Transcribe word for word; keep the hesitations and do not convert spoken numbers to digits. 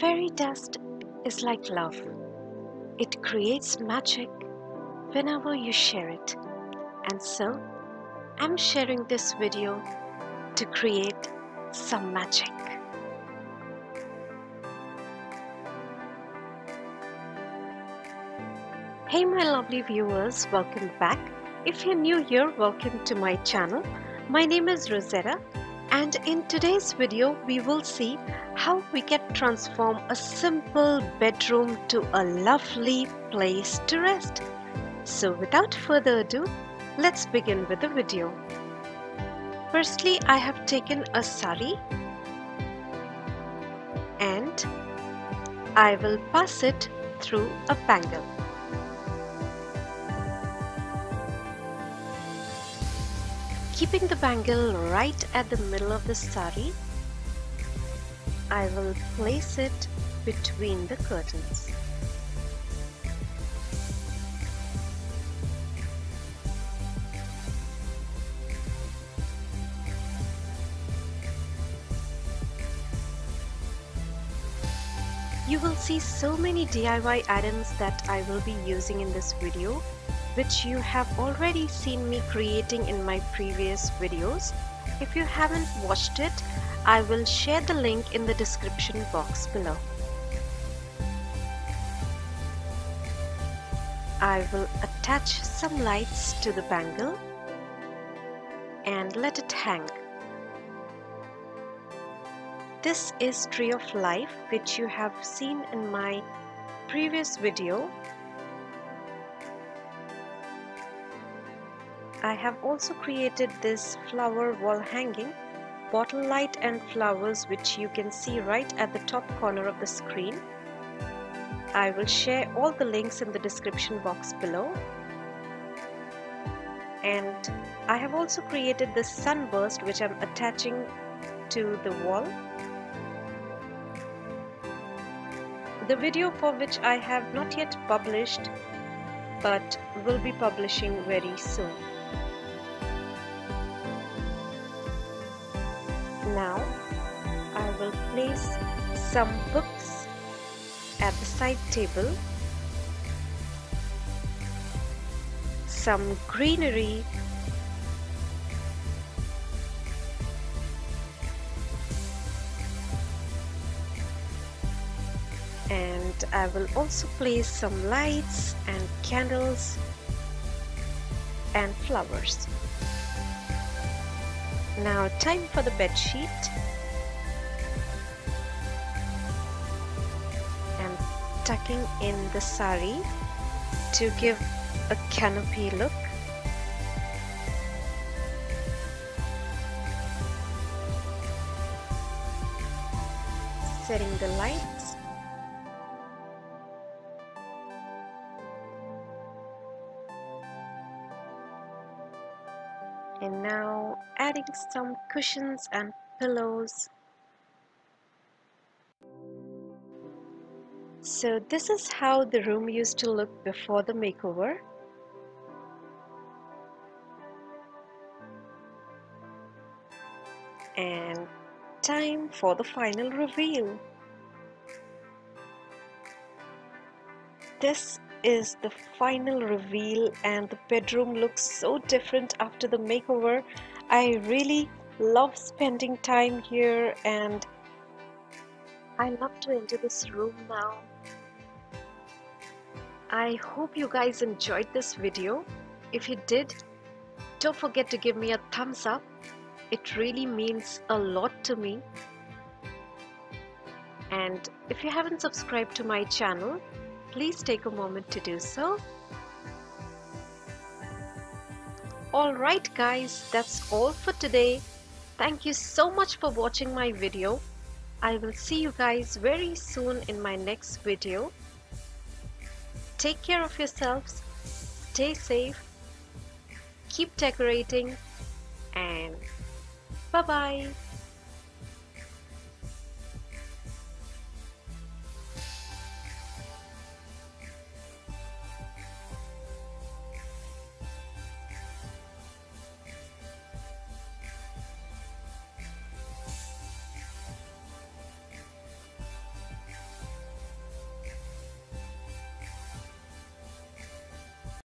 Fairy dust is like love. It creates magic whenever you share it. And so, I'm sharing this video to create some magic. Hey my lovely viewers, welcome back. If you're new here, welcome to my channel. My name is Rosetta, and in today's video we will see how we can transform a simple bedroom to a lovely place to rest. So without further ado, let's begin with the video. Firstly, I have taken a sari and I will pass it through a bangle. Keeping the bangle right at the middle of the sari, I will place it between the curtains. You will see so many D I Y items that I will be using in this video, which you have already seen me creating in my previous videos. If you haven't watched it, I will share the link in the description box below. I will attach some lights to the bangle and let it hang. This is Tree of Life, which you have seen in my previous video. I have also created this flower wall hanging, bottle light and flowers, which you can see right at the top corner of the screen. I will share all the links in the description box below. And I have also created this sunburst, which I'm attaching to the wall. The video for which I have not yet published, but will be publishing very soon. Now, I will place some books at the side table, some greenery, and I will also place some lights and candles and flowers. Now, time for the bed sheet, and tucking in the sari to give a canopy look. Setting the lights. And now adding some cushions and pillows. So this is how the room used to look before the makeover. And time for the final reveal. This is the final reveal, and the bedroom looks so different after the makeover. I really love spending time here, and I love to enter this room now. I hope you guys enjoyed this video. If you did, don't forget to give me a thumbs up. It really means a lot to me. And if you haven't subscribed to my channel, please take a moment to do so. Alright guys, that's all for today. Thank you so much for watching my video. I will see you guys very soon in my next video. Take care of yourselves, stay safe, keep decorating, and bye-bye.